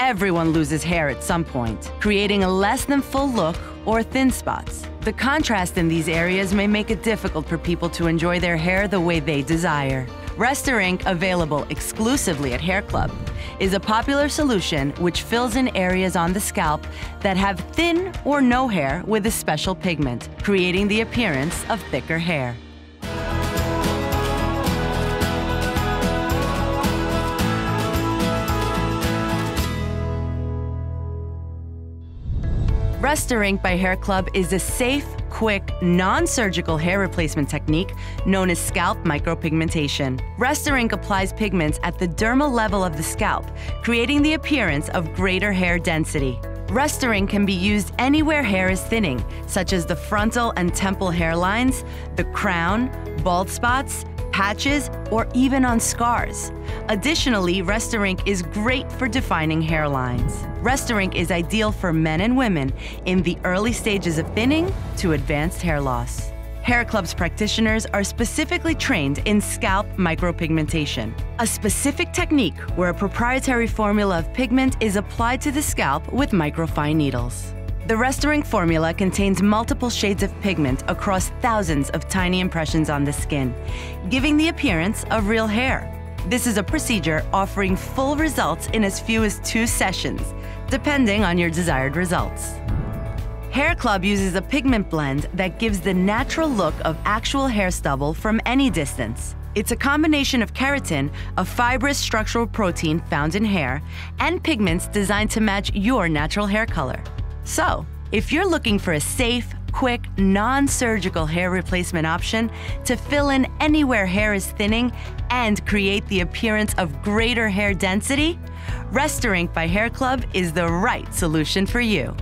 Everyone loses hair at some point, creating a less than full look or thin spots. The contrast in these areas may make it difficult for people to enjoy their hair the way they desire. RestorInk, available exclusively at Hair Club, is a popular solution which fills in areas on the scalp that have thin or no hair with a special pigment, creating the appearance of thicker hair. RestorInk by Hair Club is a safe, quick, non-surgical hair replacement technique known as scalp micropigmentation. RestorInk applies pigments at the dermal level of the scalp, creating the appearance of greater hair density. RestorInk can be used anywhere hair is thinning, such as the frontal and temple hairlines, the crown, bald spots, patches, or even on scars. Additionally, RestorInk is great for defining hairlines. RestorInk is ideal for men and women in the early stages of thinning to advanced hair loss. Hair Club's practitioners are specifically trained in scalp micropigmentation, a specific technique where a proprietary formula of pigment is applied to the scalp with microfine needles. The RestorInk formula contains multiple shades of pigment across thousands of tiny impressions on the skin, giving the appearance of real hair. This is a procedure offering full results in as few as 2 sessions, depending on your desired results. Hair Club uses a pigment blend that gives the natural look of actual hair stubble from any distance. It's a combination of keratin, a fibrous structural protein found in hair, and pigments designed to match your natural hair color. So, if you're looking for a safe, quick, non-surgical hair replacement option to fill in anywhere hair is thinning and create the appearance of greater hair density, RestorInk by Hair Club is the right solution for you.